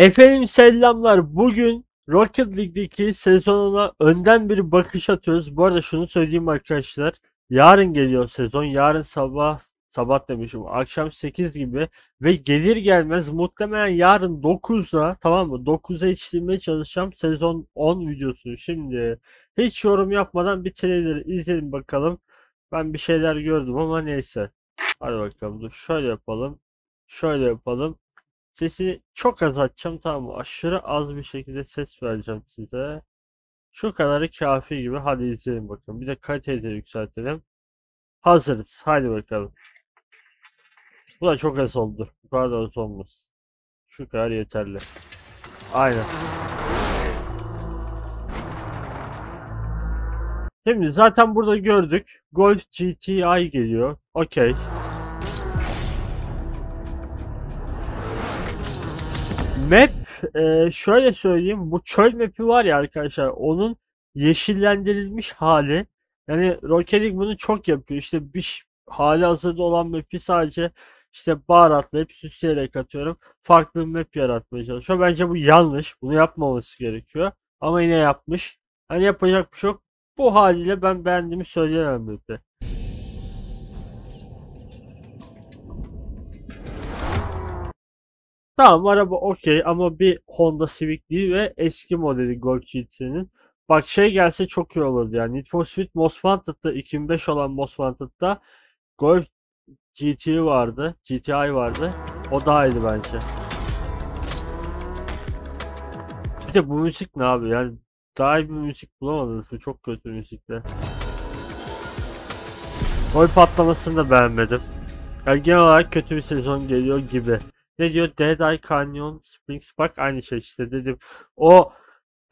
Efendim selamlar. Bugün Rocket League'deki sezonuna önden bir bakış atıyoruz. Bu arada şunu söyleyeyim arkadaşlar. Yarın geliyor sezon. Yarın sabah demişim. Akşam 8 gibi ve gelir gelmez muhtemelen yarın 9'a, tamam mı? 9'a yetiştirmeye çalışacağım sezon 10 videosunu. Şimdi hiç yorum yapmadan bir trailer'ı izleyelim bakalım. Ben bir şeyler gördüm ama neyse. Hadi bakalım. Dur şöyle yapalım. Şöyle yapalım. Sesi çok az açacağım, tamam mı? Aşırı az bir şekilde ses vereceğim size. Şu kadarı kafi gibi. Hadi izleyelim bakalım. Bir de kaliteyi de yükseltelim. Hazırız. Hadi bakalım. Bu da çok az oldu. Bu kadar da az olmaz. Şu kadar yeterli. Aynen. Şimdi zaten burada gördük. Golf GTI geliyor. Okey. Map şöyle söyleyeyim, bu çöl map'i var ya arkadaşlar, onun yeşillendirilmiş hali. Yani Rocket League bunu çok yapıyor. İşte bir hali hazırda olan map'i sadece işte baharatlayıp süsleyerek atıyorum. Farklı bir map yaratmaya çalışıyor. Bence bu yanlış. Bunu yapmaması gerekiyor. Ama yine yapmış. Hani yapacak bir şey yok. Bu haliyle ben beğendiğimi söyleyemem map'i. Tamam, araba okey ama bir Honda Civic değil ve eski modeli Golf GT'nin. Bak şey gelse çok iyi olurdu yani. Need for Speed Most Wanted'da 2005 olan Most Wanted'da Golf GTI vardı. O daha iyiydi bence. Bir de bu müzik ne abi yani, daha iyi bir müzik bulamadınız mı? Çok kötü müzikle. Gol patlamasını da beğenmedim. Yani genel olarak kötü bir sezon geliyor gibi. Ne diyor? Dead Eye Canyon Springs Park, aynı şey işte dedim. O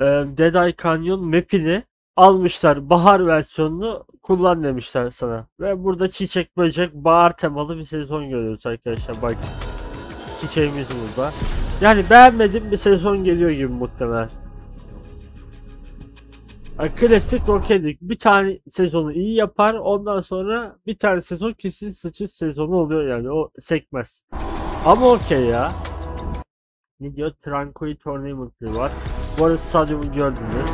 Dead Eye Canyon map'ini almışlar, bahar versiyonunu kullan demişler sana. Ve burada çiçek böcek bahar temalı bir sezon görüyoruz arkadaşlar. Bak çiçeğimiz burada. Yani beğenmedim bir sezon geliyor gibi muhtemelen. Yani klasik Rocket League bir tane sezonu iyi yapar, ondan sonra bir tane sezon kesin sıçış sezonu oluyor yani, o sekmez. Ama okey ya. Ne diyor? Tranquil Tournament var. Bu arada stadyumu gördünüz.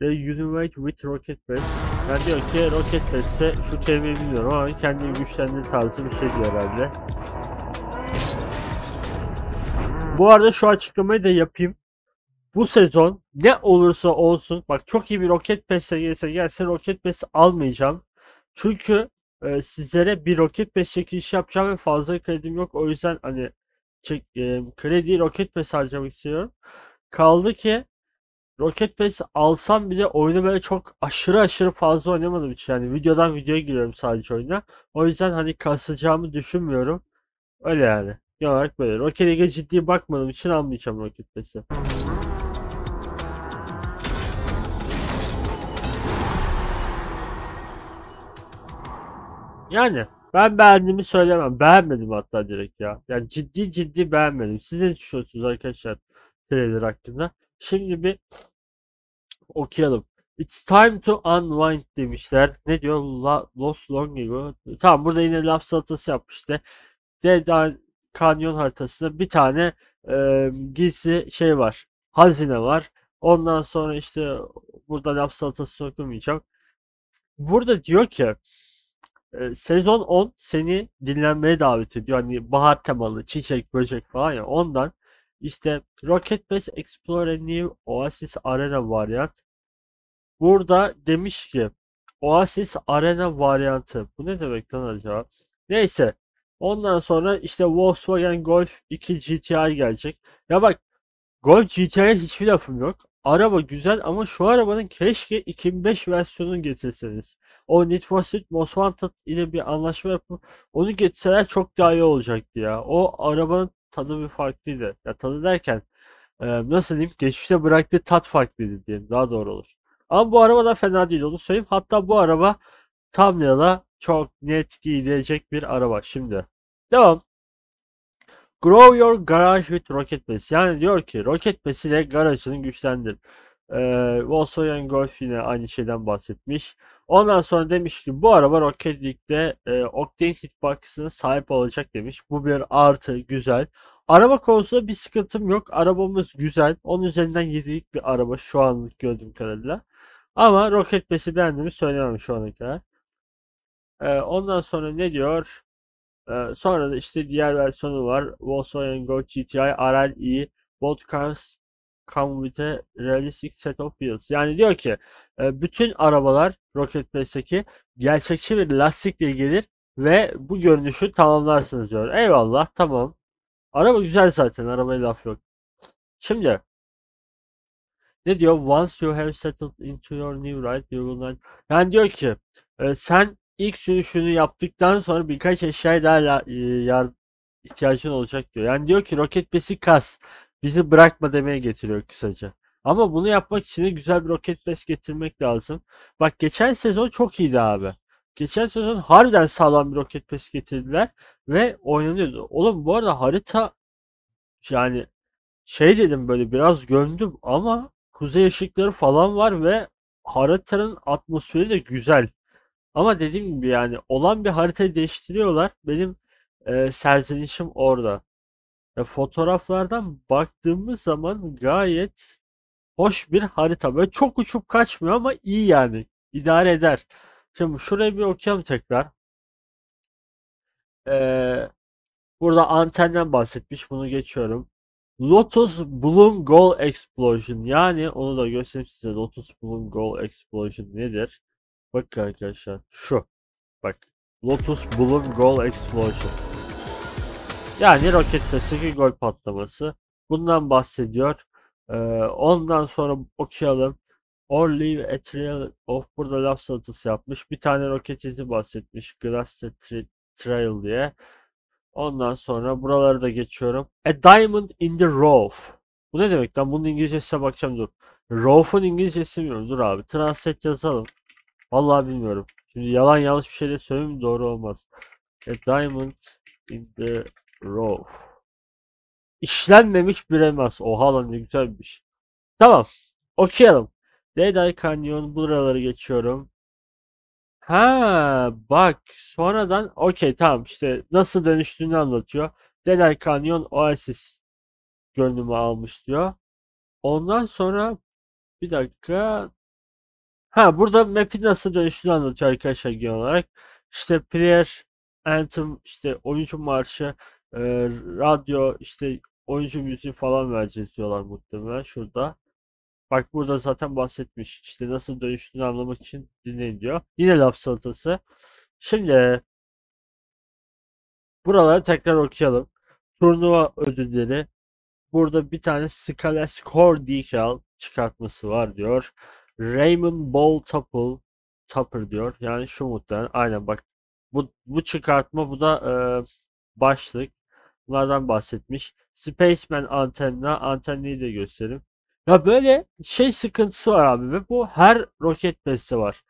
They unite with Rocket Base. Yani diyor ki Rocket Base'e, şu kelimeyi bilmiyorum ama kendini güçlendirir tarzı bir şey diyor herhalde. Bu arada şu açıklamayı da yapayım. Bu sezon ne olursa olsun, bak çok iyi bir Rocket Pass'e gelsin Rocket Pass'i almayacağım. Çünkü sizlere bir Rocket Pass çekilişi yapacağım ve fazla kredim yok, o yüzden hani kredi Rocket Pass harcamak istiyorum. Kaldı ki Rocket Pass alsam bile oyunu böyle çok aşırı fazla oynamadım hiç yani, videodan videoya giriyorum sadece oyuna, o yüzden hani kasacağımı düşünmüyorum öyle yani. Genel olarak böyle Rocket League'e ciddi bakmadığım için almayacağım Rocket Pass'i. Yani ben beğendiğimi söylemem. Beğenmedim hatta direkt ya. Yani ciddi beğenmedim. Siz ne düşünüyorsunuz arkadaşlar trailer hakkında? Şimdi bir okuyalım. It's time to unwind demişler. Ne diyor? Lost long ago. Tamam, burada yine laf salatası yapmıştı. Dead Eye Canyon haritasında bir tane gizli şey var. Hazine var. Ondan sonra işte burada laf salatası okumayacağım. Burada diyor ki sezon 10 seni dinlenmeye davet ediyor. Hani bahar temalı, çiçek, böcek falan ya. Ondan işte Rocket Base Explore a New Oasis Arena Variant. Burada demiş ki Oasis Arena Variantı. Bu ne demek lan acaba? Neyse. Ondan sonra işte Volkswagen Golf 2 GTI gelecek. Ya bak Golf GTI'ye hiçbir lafım yok. Araba güzel ama şu arabanın keşke 2005 versiyonunu getirseniz. O Need for Speed Most Wanted ile bir anlaşma yapıp onu getirseler çok daha iyi olacaktı ya. O arabanın tadı bir farklıydı. Ya tadı derken nasıl diyeyim, geçmişte bıraktığı tat farklıydı diyeyim, daha doğru olur. Ama bu araba da fena değil, onu söyleyeyim. Hatta bu araba thumbnail'a çok net giyilecek bir araba. Şimdi devam. Grow your garage with Rocket Base. Yani diyor ki Rocket Base ile garajını güçlendir. Volkswagen Golf yine aynı şeyden bahsetmiş. Ondan sonra demiş ki bu araba Rocket League'de octane hit Box'ına sahip olacak demiş. Bu bir artı, güzel. Araba konusunda bir sıkıntım yok. Arabamız güzel. Onun üzerinden 7'lik bir araba şu anlık gördüğüm kadarıyla. Ama Rocket Base'i beğendiğimi söylemem şu ana kadar. Ondan sonra ne diyor? Sonra da işte diğer versiyonu var. Volkswagen Golf GTI RLE Both Cars Come With A Realistic Set Of Wheels. Yani diyor ki bütün arabalar Rocket Base'deki gerçekçi bir lastikle gelir ve bu görünüşü tamamlarsınız diyor. Eyvallah, tamam. Araba güzel zaten, arabaya laf yok. Şimdi ne diyor? Once you have settled into your new ride, you will not... Yani diyor ki sen ilk sürüşünü yaptıktan sonra birkaç eşyaya daha ihtiyacın olacak diyor. Yani diyor ki Rocket Base'i kas, bizi bırakma demeye getiriyor kısaca. Ama bunu yapmak için de güzel bir Rocket Base getirmek lazım. Bak geçen sezon çok iyiydi abi. Geçen sezon harbiden sağlam bir Rocket Pass getirdiler ve oynanıyordu. Oğlum bu arada harita, yani şey dedim, böyle biraz gömdüm ama kuzey ışıkları falan var ve haritanın atmosferi de güzel. Ama dediğim gibi yani olan bir haritayı değiştiriyorlar. Benim serzenişim orada. Fotoğraflardan baktığımız zaman gayet hoş bir harita. Böyle çok uçup kaçmıyor ama iyi yani. İdare eder. Şimdi şurayı bir okuyalım tekrar. Burada antenden bahsetmiş. Bunu geçiyorum. Lotus Bloom Goal Explosion. Yani onu da göstereyim size. Lotus Bloom Goal Explosion nedir? Bakın arkadaşlar. Şu. Bak. Lotus Bloom Goal Explosion. Yani Rocket Base'deki gol patlaması. Bundan bahsediyor. Ondan sonra okuyalım. Or leave a trail of, burada laf salatası yapmış. Bir tane roket izi bahsetmiş. Glasted Trail diye. Ondan sonra buraları da geçiyorum. A diamond in the rough. Bu ne demek lan? Bunun İngilizcesine bakacağım, dur. Rough'un İngilizcesi bilmiyorum. Dur abi. Translate yazalım. Vallahi bilmiyorum. Şimdi yalan yanlış bir şey de söyleyeyim, doğru olmaz. A diamond in the rough. İşlenmemiş bir elmas. Oha lan, ne güzel bir şey. Tamam. Okuyalım. Dead Eye Canyon, buraları geçiyorum. Ha bak, sonradan okey tamam, işte nasıl dönüştüğünü anlatıyor. Dead Eye Canyon Oasis görünümü almış diyor. Ondan sonra bir dakika. Ha burada map'i nasıl dönüştüğünü anlatıyor arkadaşlar genel olarak. İşte Prayer Anthem, işte oyuncu marşı, radyo, işte oyuncu müziği falan vereceğiz diyorlar muhtemelen şurada. Bak burada zaten bahsetmiş. İşte nasıl dönüştüğünü anlamak için dinleyin diyor. Yine laf salatası. Şimdi buraları tekrar okuyalım. Turnuva ödülleri. Burada bir tane Skala Score Decal çıkartması var diyor. Raymond Ball Topper diyor. Yani şu muhtemelen. Aynen bak. Bu çıkartma, bu da başlık. Bunlardan bahsetmiş. Spaceman antenni de göstereyim. Ya böyle şey sıkıntısı var abi ve bu her Rocket Base'te var.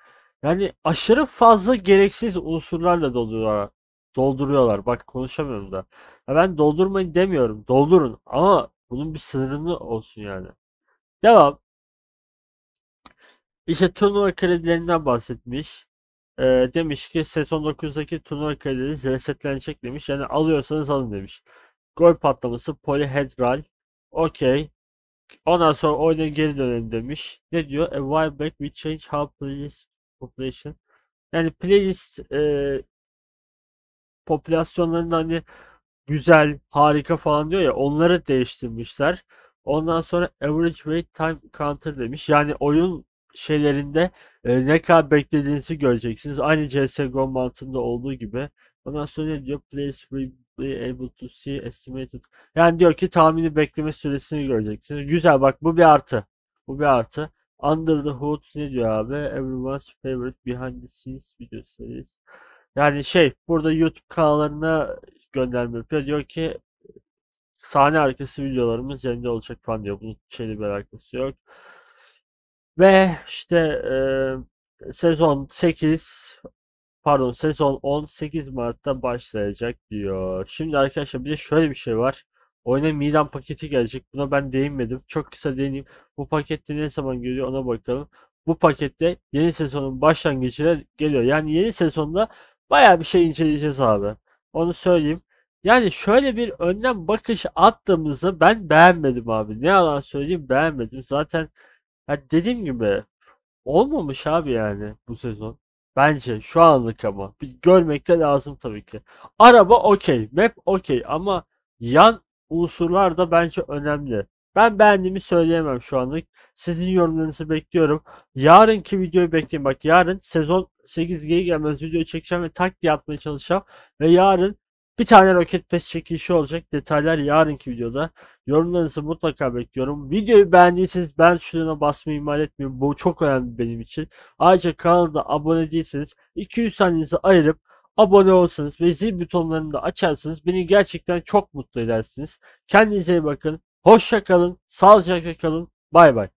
Yani aşırı fazla gereksiz unsurlarla dolduruyorlar. Bak konuşamıyorum da. Ya ben doldurmayın demiyorum. Doldurun ama bunun bir sınırını olsun yani. Devam. İşte turnuva kredilerinden bahsetmiş. Demiş ki sezon 9'daki turnuva kredileriniz resetlenecek demiş. Yani alıyorsanız alın demiş. Gol patlaması, polyhedral. Okey. Ondan sonra oyuna geri dönelim demiş. Ne diyor? A while back we change how playlist population. Yani playlist popülasyonlarında hani güzel, harika falan diyor ya, onları değiştirmişler. Ondan sonra average wait time counter demiş. Yani oyun şeylerinde ne kadar beklediğinizi göreceksiniz. Aynı CSGO mantığında olduğu gibi. Ondan sonra ne diyor? Playlist able to see estimated. Yani diyor ki tahmini bekleme süresini göreceksiniz. Güzel, bak bu bir artı. Bu bir artı. Under the hood ne diyor abi? Everyone's favorite behind the scenes video series. Yani şey, burada YouTube kanallarına gönderme yapıyor. Diyor ki sahne arkası videolarımız yerinde olacak falan diyor. Bunun şeyle bir alakası yok. Ve işte sezon 18 Mart'ta başlayacak diyor. Şimdi arkadaşlar bir de şöyle bir şey var. Oyuna Milan paketi gelecek. Buna ben değinmedim. Çok kısa değineyim. Bu pakette ne zaman geliyor ona bakalım. Bu pakette yeni sezonun başlangıcına geliyor. Yani yeni sezonda bayağı bir şey inceleyeceğiz abi. Onu söyleyeyim. Yani şöyle bir önden bakış attığımızda ben beğenmedim abi. Ne yalan söyleyeyim, beğenmedim. Zaten ya dediğim gibi olmamış abi yani bu sezon. Bence şu anlık ama. Bir görmek de lazım tabii ki. Araba okey. Map okey. Ama yan unsurlar da bence önemli. Ben beğendiğimi söyleyemem şu anlık. Sizin yorumlarınızı bekliyorum. Yarınki videoyu bekleyin. Bak yarın sezon 8G'ye gelmez video çekeceğim ve tak diye atmaya çalışacağım. Ve yarın bir tane Rocket Pass çekilişi olacak. Detaylar yarınki videoda. Yorumlarınızı mutlaka bekliyorum. Videoyu beğendiyseniz ben şuna basmayı ihmal etmiyorum. Bu çok önemli benim için. Ayrıca kanalda abone değilseniz 200 saniyenizi ayırıp abone olsanız ve zil butonlarını da açarsanız beni gerçekten çok mutlu edersiniz. Kendinize iyi bakın. Hoşça kalın. Sağlıcakla kalın. Bay bay.